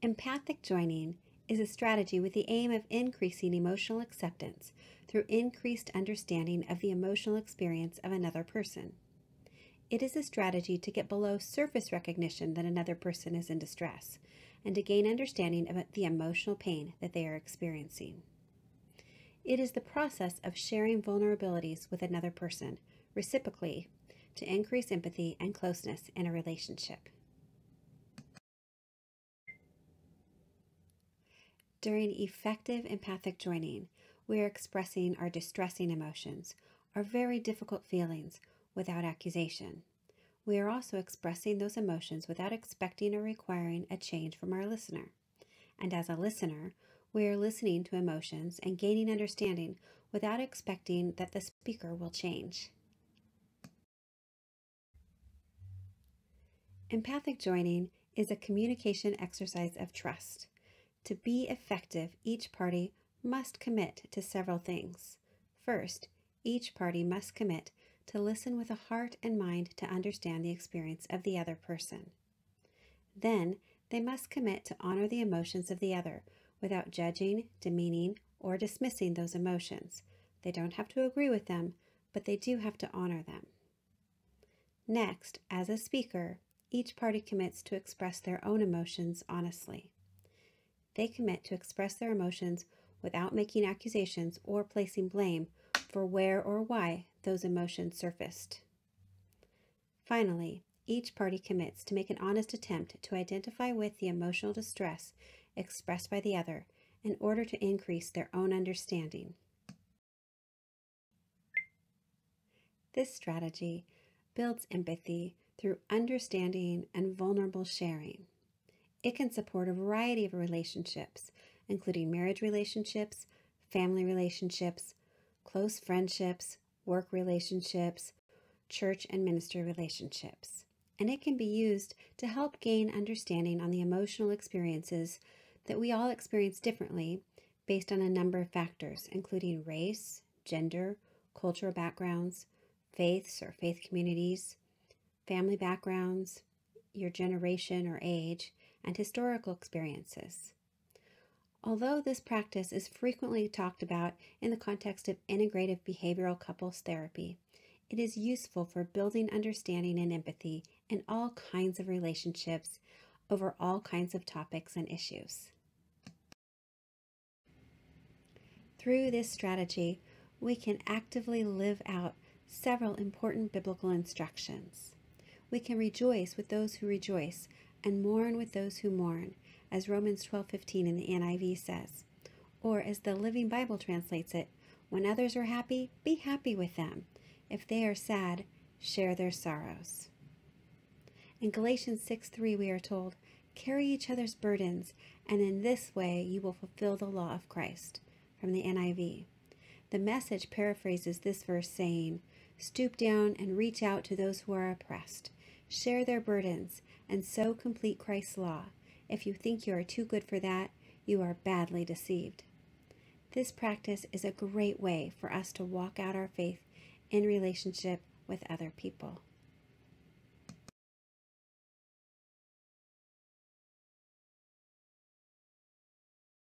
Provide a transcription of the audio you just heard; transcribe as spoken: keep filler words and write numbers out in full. Empathic joining is a strategy with the aim of increasing emotional acceptance through increased understanding of the emotional experience of another person. It is a strategy to get below surface recognition that another person is in distress and to gain understanding about the emotional pain that they are experiencing. It is the process of sharing vulnerabilities with another person, reciprocally, to increase empathy and closeness in a relationship. During effective empathic joining, we are expressing our distressing emotions, our very difficult feelings, without accusation. We are also expressing those emotions without expecting or requiring a change from our listener. And as a listener, we are listening to emotions and gaining understanding without expecting that the speaker will change. Empathic joining is a communication exercise of trust. To be effective, each party must commit to several things. First, each party must commit to listen with a heart and mind to understand the experience of the other person. Then, they must commit to honor the emotions of the other without judging, demeaning, or dismissing those emotions. They don't have to agree with them, but they do have to honor them. Next, as a speaker, each party commits to express their own emotions honestly. They commit to express their emotions without making accusations or placing blame for where or why those emotions surfaced. Finally, each party commits to make an honest attempt to identify with the emotional distress expressed by the other in order to increase their own understanding. This strategy builds empathy through understanding and vulnerable sharing. It can support a variety of relationships, including marriage relationships, family relationships, close friendships, work relationships, church and ministry relationships. And it can be used to help gain understanding on the emotional experiences that we all experience differently based on a number of factors, including race, gender, cultural backgrounds, faiths or faith communities, family backgrounds, your generation or age, and historical experiences. Although this practice is frequently talked about in the context of integrative behavioral couples therapy, it is useful for building understanding and empathy in all kinds of relationships over all kinds of topics and issues. Through this strategy, we can actively live out several important biblical instructions. We can rejoice with those who rejoice and mourn with those who mourn, as Romans twelve fifteen in the N I V says, or as the Living Bible translates it, when others are happy, be happy with them. If they are sad, share their sorrows. In Galatians six three we are told, carry each other's burdens, and in this way you will fulfill the law of Christ, from the N I V. The Message paraphrases this verse saying, stoop down and reach out to those who are oppressed. Share their burdens, and so complete Christ's law. If you think you are too good for that, you are badly deceived. This practice is a great way for us to walk out our faith in relationship with other people.